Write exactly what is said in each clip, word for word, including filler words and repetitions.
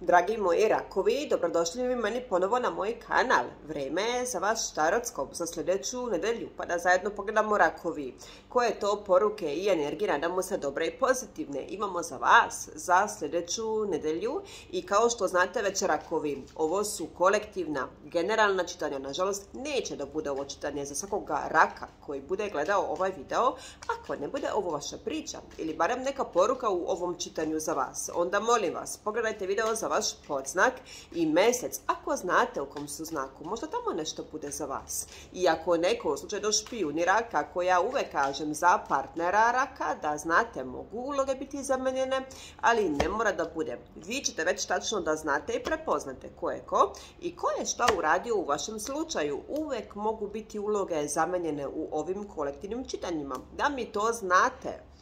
Dragi moji rakovi, dobrodošli vi meni ponovo na moj kanal. Vreme je za vaš tarotskop za sljedeću nedelju, pa da zajedno pogledamo rakovi. Koje to poruke i energije, nadamo se dobre i pozitivne, imamo za vas za sljedeću nedelju. I kao što znate već rakovi, ovo su kolektivna, generalna čitanja. Nažalost, neće da bude ovo čitanje za svakoga raka koji bude gledao ovaj video. Ako ne bude ovo vaša priča ili barem neka poruka u ovom čitanju za vas, onda molim vas, pogledajte video za za vaš podznak i mjesec, ako znate u kom su znaku, možda tamo nešto bude za vas. I ako neko u slučaju do špijuni raka, koja uvek kažem za partnera raka, da znate, mogu uloge biti zamenjene, ali ne mora da bude. Vi ćete već tačno da znate i prepoznate ko je ko i ko je šta uradio u vašem slučaju. Uvek mogu biti uloge zamenjene u ovim kolektivnim čitanjima, da mi to znate.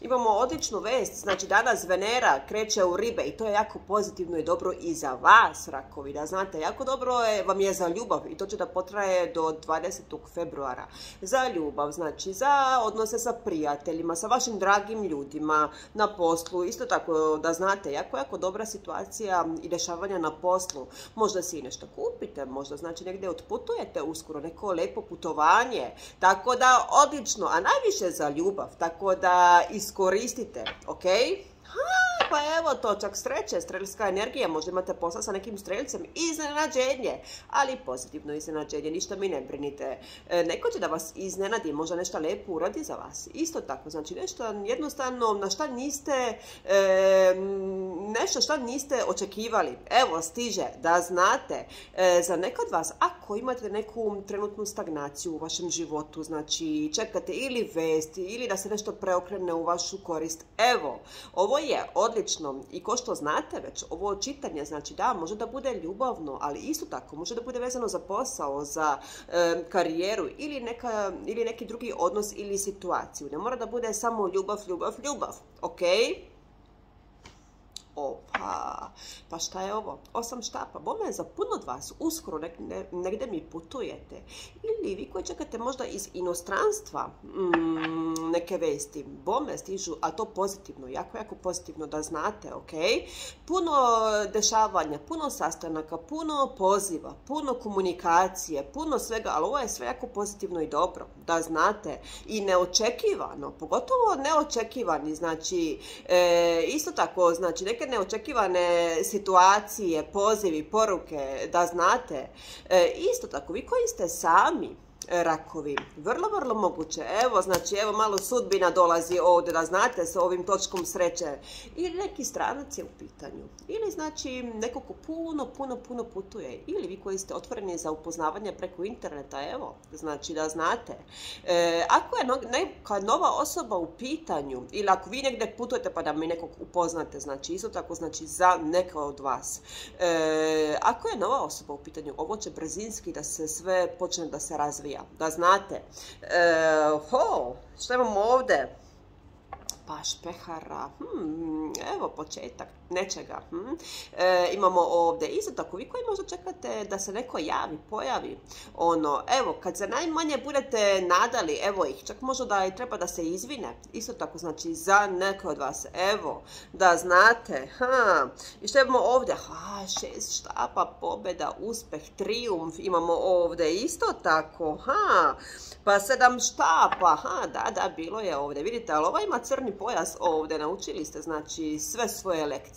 Imamo odličnu vest, znači danas Venera kreće u ribe i to je jako pozitivno i dobro i za vas, rakovi, da znate, jako dobro je, vam je za ljubav i to će da potraje do dvadesetog februara. Za ljubav, znači za odnose sa prijateljima, sa vašim dragim ljudima, na poslu, isto tako da znate, jako, jako dobra situacija i dešavanja na poslu. Možda si i nešto kupite, možda znači negdje otputujete uskoro, neko lepo putovanje, tako da odlično, a najviše za ljubav, tako da i iskoristite, ok? Ha, pa evo to, čak sreće, strelska energija, možda imate posla sa nekim strelcem, iznenađenje, ali pozitivno iznenađenje, ništa mi ne brinite. E, neko će da vas iznenadi, možda nešto lijepo uradi za vas. Isto tako, znači nešto jednostavno na šta niste, e, nešto šta niste očekivali. Evo, stiže, da znate, e, za neko od vas, ako imate neku trenutnu stagnaciju u vašem životu, znači čekate ili vesti, ili da se nešto preokrene u vašu korist, evo, ovo je odlično i ko što znate već, ovo čitanje, znači da, može da bude ljubavno, ali isto tako može da bude vezano za posao, za e, karijeru ili, neka, ili neki drugi odnos ili situaciju. Ne mora da bude samo ljubav, ljubav, ljubav, ok? Opa, pa šta je ovo? Osam štapa. Bome za puno od vas uskoro ne, ne, negde mi putujete. Ili vi koji čekate možda iz inostranstva mm, neke vesti. Bome stižu, a to pozitivno, jako, jako pozitivno da znate, ok? Puno dešavanja, puno sastanaka, puno poziva, puno komunikacije, puno svega, ali ovo je sve jako pozitivno i dobro, da znate. I neočekivano, pogotovo neočekivani, znači, e, isto tako, znači, neke neočekivane situacije, pozivi, poruke, da znate. E, isto tako, vi koji ste sami rakovi, vrlo, vrlo moguće. Evo, znači, evo malo sudbina dolazi ovdje, da znate, sa ovim točkom sreće. Ili neki stranac je u pitanju. Ili, znači, neko ko puno, puno, puno putuje. Ili vi koji ste otvoreni za upoznavanje preko interneta, evo, znači, da znate. E, ako je no, neka nova osoba u pitanju, ili ako vi negdje putujete pa da mi nekog upoznate, znači, isto tako, znači, za neka od vas. E, ako je nova osoba u pitanju, ovo će brzinski da se sve počne da se razvija. Da znate. E, ho, što imamo ovdje? Pa špehara, hmm, evo početak nečega. Hmm. E, imamo ovdje isto tako, vi koji možda čekate da se neko javi, pojavi, ono, evo, kad se najmanje budete nadali, evo ih, čak možda da i treba da se izvine, isto tako, znači, za neke od vas, evo, da znate, ha, i što imamo ovdje, ha, šest štapa, pobjeda, uspeh, trijumf, imamo ovdje isto tako, ha, pa sedam štapa, ha, da, da, bilo je ovdje, vidite, ali ova ima crni pojas ovdje, naučili ste, znači, sve svoje lekcije,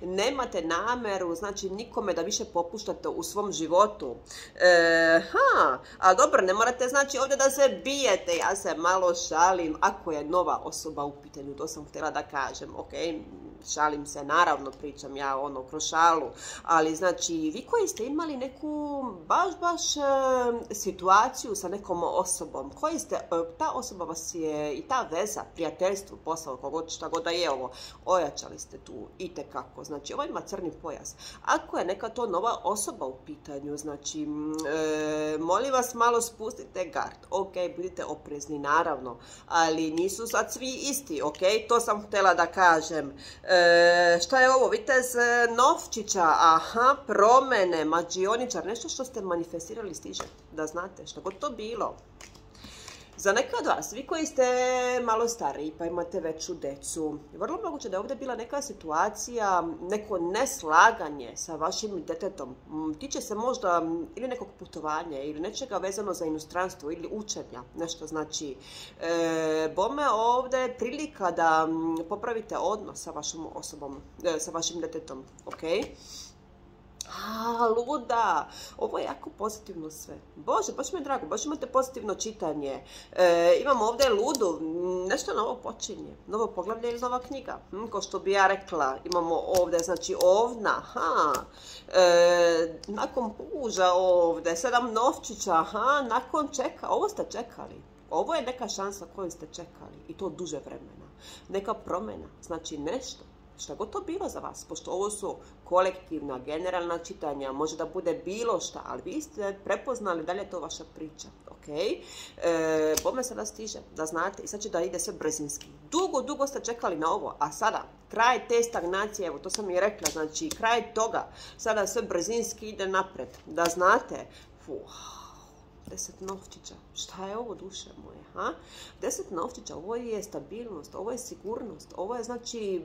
nemate nameru, znači, nikome da više popuštate u svom životu. E, ha, ali dobro, ne morate, znači, ovdje da se bijete, ja se malo šalim, ako je nova osoba u pitanju, to sam htjela da kažem, ok, šalim se, naravno, pričam ja, ono, kroz šalu, ali, znači, vi koji ste imali neku baš, baš e, situaciju sa nekom osobom, koji ste, e, ta osoba vas je, i ta veza, prijateljstva, posao, kogod, šta god da je ovo, ojačali ste tu itekako. Znači, ovo ima crni pojas. Ako je neka to nova osoba u pitanju, znači, e, molim vas, malo spustite gard. Ok, budite oprezni, naravno, ali nisu sad svi isti, ok? To sam htjela da kažem. E, šta je ovo? Vitez novčića, aha, promene, mađioničar, nešto što ste manifestirali stiže, da znate, što god to bilo. Za neke od vas, vi koji ste malo stariji pa imate veću decu, vrlo moguće da je ovdje bila neka situacija, neko neslaganje sa vašim detetom. Tiče se možda ili nekog putovanja ili nečega vezano za inostranstvo ili učenja, nešto znači. E, bome ovdje je prilika da popravite odnos sa vašom osobom, sa vašim detetom, ok? A, luda, ovo je jako pozitivno sve. Bože, baš mi je drago, baš imate pozitivno čitanje. E, imamo ovdje ludu, nešto novo počinje, novo poglavlje ili nova knjiga. Hm, ko što bi ja rekla, imamo ovdje, znači ovna, aha, e, nakon puža ovdje, sedam novčića, aha, nakon čeka, ovo ste čekali. Ovo je neka šansa koju ste čekali i to duže vremena. Neka promjena, znači nešto. Šta god to bilo za vas, pošto ovo su kolektivna, generalna čitanja, može da bude bilo šta, ali vi ste prepoznali da li je to vaša priča, ok? E, bome sada stiže, da znate, i sad će da ide sve brzinski. Dugo, dugo ste čekali na ovo, a sada, kraj te stagnacije, evo, to sam i rekla, znači, kraj toga, sada sve brzinski ide napred, da znate, fuh. Deset novčića, šta je ovo duše moje, ha? Deset novčića, ovo je stabilnost, ovo je sigurnost, ovo je znači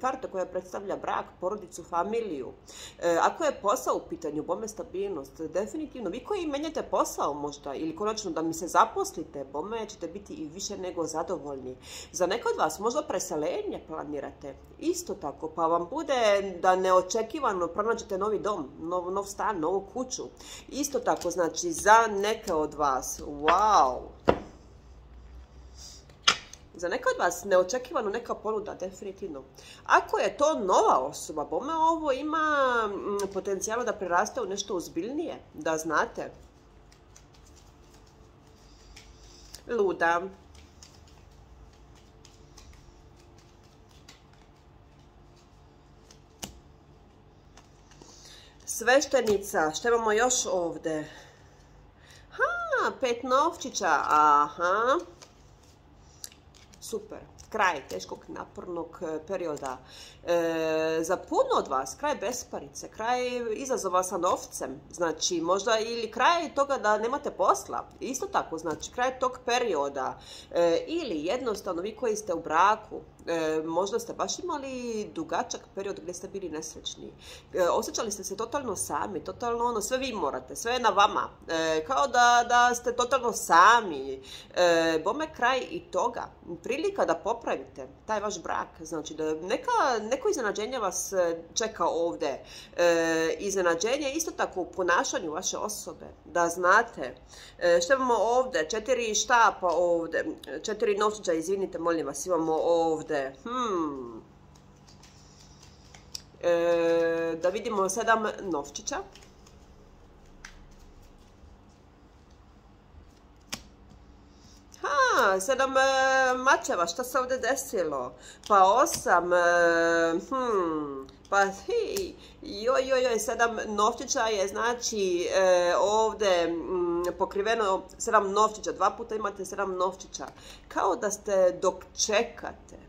karta koja predstavlja brak, porodicu, familiju. E, ako je posao u pitanju, bome stabilnost, definitivno, vi koji menjate posao možda ili konačno da mi se zaposlite, bome ćete biti i više nego zadovoljni. Za neke od vas možda preseljenje planirate, isto tako, pa vam bude da neočekivano pronađete novi dom, nov, nov stan, novu kuću. Isto tako, znači, za neke od vas, wow, za neka od vas neočekivano neka ponuda, definitivno. Ako je to nova osoba, bome ovo ima potencijala da preraste u nešto ozbiljnije, da znate. Luda. Sveštenica, što imamo još ovdje? Pet novčića, aha, super, kraj teškog napornog perioda. E, za puno od vas, kraj besparice, kraj izazova sa novcem, znači možda ili kraj toga da nemate posla, isto tako, znači kraj tog perioda, e, ili jednostavno vi koji ste u braku, E, možda ste baš imali dugačak period gdje ste bili nesrećni. E, osjećali ste se totalno sami, totalno ono, sve vi morate, sve je na vama. E, kao da, da ste totalno sami. E, bome kraj i toga. Prilika da popravite taj vaš brak. Znači, da neka, neko iznenađenje vas čeka ovdje. E, iznenađenje isto tako u ponašanju vaše osobe. Da znate. E, što imamo ovdje? Četiri štapa ovdje. Četiri novčića, izvinite, molim vas, imamo ovdje. Hmm. E, da vidimo sedam novčića. Ha, sedam e, mačeva, šta se ovdje desilo? Pa osam, e, hmm, pa hej, joj, joj, joj, sedam novčića je znači e, ovdje m, pokriveno sedam novčića, dva puta imate sedam novčića. Kao da ste dok čekate.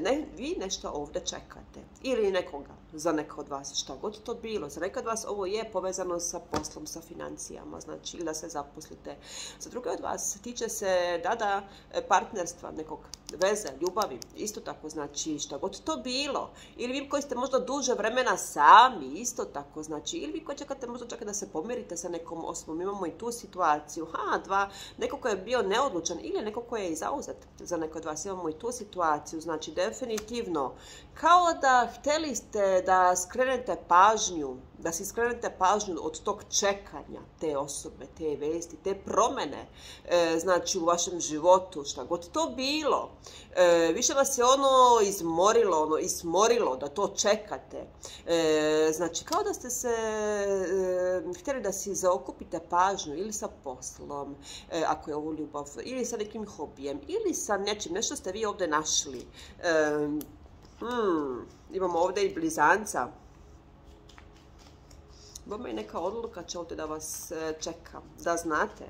Ne, vi nešto ovdje čekate ili nekoga, za neko od vas, šta god to bilo, za neka od vas ovo je povezano sa poslom, sa financijama, znači ili da se zaposlite. Za druge od vas tiče se, da, da, partnerstva nekog, veze, ljubavi, isto tako, znači šta god to bilo, ili vi koji ste možda duže vremena sami, isto tako, znači, ili vi koji čekate možda čekate da se pomirite sa nekom osobom, imamo i tu situaciju, ha, dva, neko koji je bio neodlučan ili neko koji je i zauzet, za neko od vas imamo i tu situaciju. Znači, definitivno, kao da htjeli ste da skrenete pažnju, da si skrenete pažnju od tog čekanja te osobe, te vesti, te promjene, e, znači, u vašem životu, šta god to bilo. E, više vas je ono izmorilo, ono ismorilo da to čekate. E, znači, kao da ste se e, htjeli da si zaokupite pažnju ili sa poslom, e, ako je ovo ljubav, ili sa nekim hobijem, ili sa nečim, nešto ste vi ovdje našli. E, hmm, imamo ovdje i blizanca. Bome je neka odluka će ovdje da vas čeka, da znate.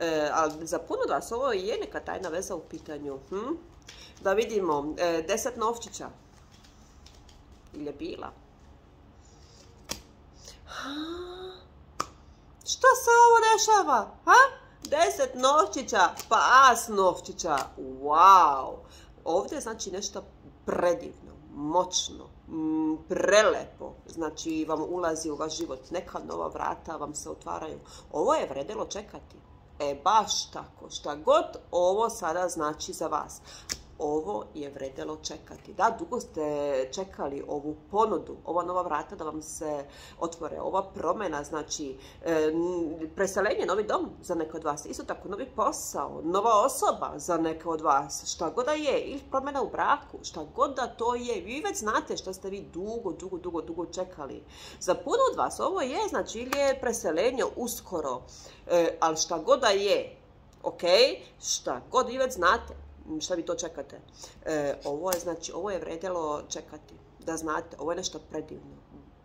E, ali za puno od vas ovo je neka tajna veza u pitanju. Hm? Da vidimo, e, deset novčića. Ili je bila? Ha, šta se ovo dešava? Ha? deset novčića, pa as novčića. Wow! Ovdje je znači nešto predivno, moćno, m, prelepo. Znači vam ulazi u vaš život, neka nova vrata vam se otvaraju. Ovo je vredelo čekati. E baš tako, šta god ovo sada znači za vas. Ovo je vredelo čekati. Da, dugo ste čekali ovu ponudu, ova nova vrata da vam se otvore, ova promjena, znači e, preseljenje, novi dom za neke od vas, isto tako novi posao, nova osoba za neke od vas, šta god da je, ili promjena u braku, šta god da to je. Vi već znate šta ste vi dugo, dugo, dugo, dugo čekali. Za puno od vas ovo je, znači ili je preseljenje uskoro, e, ali šta god da je, ok, šta god vi već znate. Šta vi to čekate? E, ovo je, znači, ovo je vredjelo čekati. Da znate, ovo je nešto predivno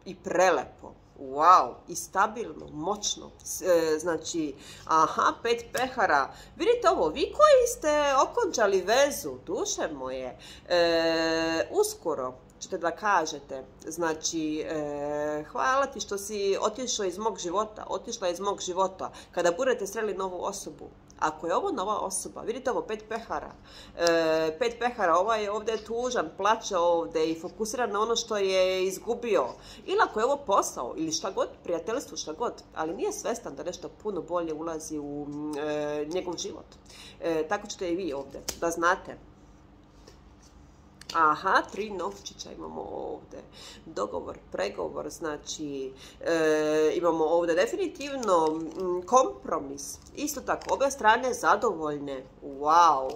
i prelepo. Wow! I stabilno, moćno. E, znači, aha, pet pehara. Vidite ovo, vi koji ste okončali vezu, duše moje, e, uskoro ćete da kažete, znači, e, hvala ti što si otišao iz mog života, otišla iz mog života, kada budete sreli novu osobu. Ako je ovo nova osoba, vidite ovo, pet pehara, e, pet pehara, ovaj je ovdje tužan, plaća ovdje i fokusiran na ono što je izgubio. Ili ako je ovo posao ili šta god, prijateljstvo, šta god, ali nije svestan da nešto puno bolje ulazi u e, njegov život. E, tako ćete i vi ovdje, da znate. Aha, tri novčića imamo ovdje. Dogovor, pregovor, znači e, imamo ovdje definitivno m, kompromis. Isto tako, obje strane zadovoljne. Wow!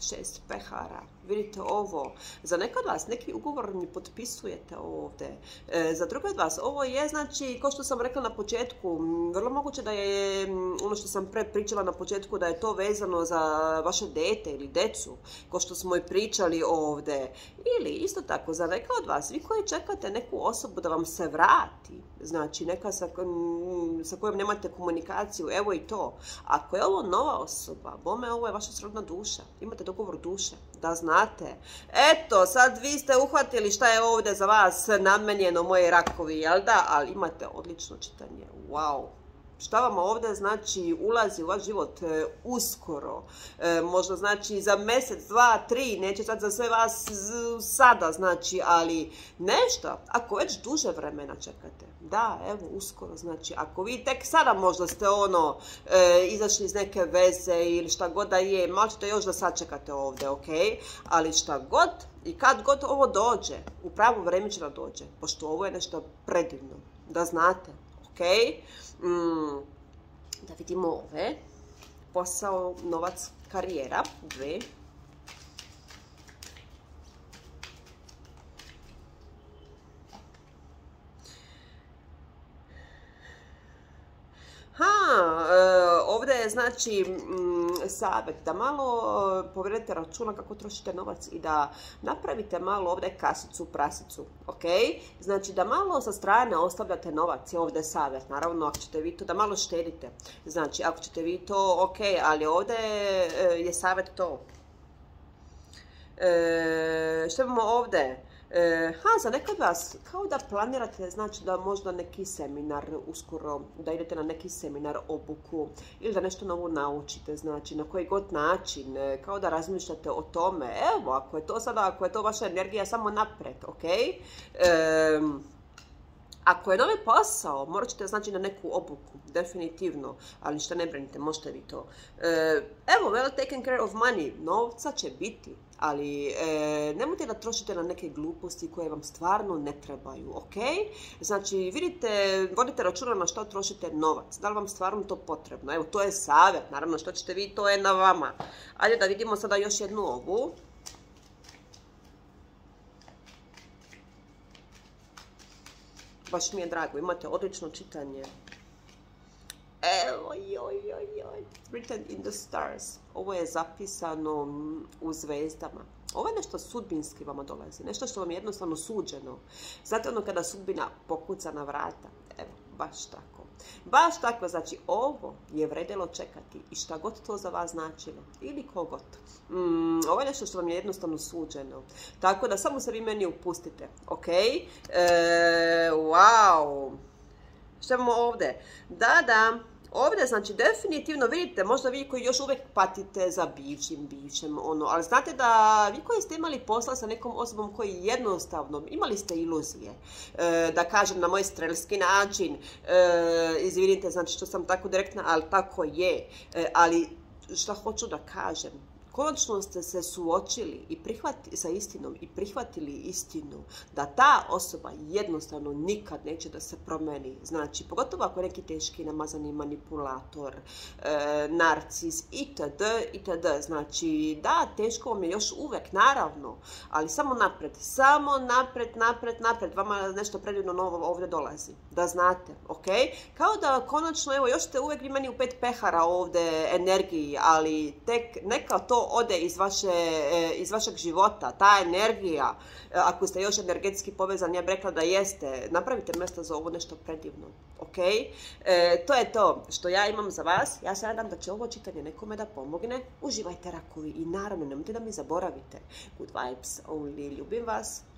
Šest pehara. Vidite ovo. Za neka od vas neki ugovor mi potpisujete ovdje. E, za druge od vas ovo je, znači, kao što sam rekla na početku, vrlo moguće da je, ono što sam pre pričala na početku, da je to vezano za vaše dete ili decu, kao što smo i pričali ovdje. Ili isto tako, za neka od vas, vi koji čekate neku osobu da vam se vrati, znači neka sa, sa kojom nemate komunikaciju, evo i to. Ako je ovo nova osoba, bome ovo je vaša srodna duša, imate dogovor duše, da znate. Znate, eto, sad vi ste uhvatili šta je ovdje za vas namenjeno, moji rakovi, jel da? Ali imate odlično čitanje, wow! Šta vam ovdje znači ulazi u vaš život uskoro, e, možda znači za mjesec, dva, tri, neće sad za sve vas sada znači, ali nešto, ako već duže vremena čekate, da, evo uskoro znači, ako vi tek sada možda ste ono, e, izašli iz neke veze ili šta god da je, malo ćete još da sačekate ovdje, ok, ali šta god i kad god ovo dođe, u pravo vreme će da dođe, pošto ovo je nešto predivno, da znate. Okay. Mm, da vidimo ove, posao, novac, karijera, dve. Ha, ovdje je znači m, savjet da malo povedete računa kako trošite novac i da napravite malo ovdje kasicu, prasicu, ok? Znači da malo sa strane ostavljate novac, je ovdje savjet, naravno ako ćete vi to, da malo štedite, znači ako ćete vi to, ok, ali ovdje je savjet to. E, što imamo ovdje? E, ha, za nekad vas, kao da planirate, znači da možda neki seminar uskoro, da idete na neki seminar, obuku ili da nešto novo naučite, znači na koji god način, kao da razmišljate o tome, evo, ako je to sada, ako je to vaša energija, samo napred, ok? E, ako je novi posao, morat ćete znači na neku obuku, definitivno, ali ništa ne brinite, možete vi to. E, evo, well taken care of money, novca će biti. Ali e, nemojte da trošite na neke gluposti koje vam stvarno ne trebaju, ok? Znači, vidite, vodite računa na što trošite novac, da li vam stvarno to potrebno? Evo, to je savjet, naravno, što ćete vi, to je na vama. Ajde da vidimo sada još jednu ovu. Baš mi je drago, imate odlično čitanje. Evo, joj, joj, joj, written in the stars. Ovo je zapisano u zvezdama. Ovo je nešto sudbinski vama dolazi, nešto što vam je jednostavno suđeno. Znate ono kada sudbina pokuca na vrata, evo, baš tako. Baš tako, znači ovo je vredjelo čekati i šta god to za vas značilo, ili kogod. Mm, ovo je nešto što vam je jednostavno suđeno. Tako da samo se vi meni upustite, ok? E, wow! Što imamo ovdje? Da, da. Ovdje, znači, definitivno vidite, možda vi koji još uvijek patite za bivšim, bivšem, ono, ali znate da vi koji ste imali posla sa nekom osobom koji jednostavno, imali ste iluzije, e, da kažem na moj strelski način, e, izvinite, znači što sam tako direktna, ali tako je, e, ali šta hoću da kažem? Konačno ste se suočili i prihvatili sa istinom i prihvatili istinu da ta osoba jednostavno nikad neće da se promeni. Znači, pogotovo ako je neki teški namazani manipulator, e, narcis itd. itd. Znači, da, teško vam je još uvek, naravno, ali samo napred, samo napred, napred, napred. Vama nešto predivno novo ovdje dolazi, da znate, ok? Kao da konačno, evo, još ste uvek vi meni u pet pehara ovdje energiji, ali tek neka to ode iz, vaše, iz vašeg života, ta energija, ako ste još energetski povezani, ja bih rekla da jeste, napravite mjesto za ovo nešto predivno, ok? E, to je to što ja imam za vas, ja se nadam da će ovo čitanje nekome da pomogne, uživajte rakovi i naravno nemojte da mi zaboravite. Good vibes only, ljubim vas.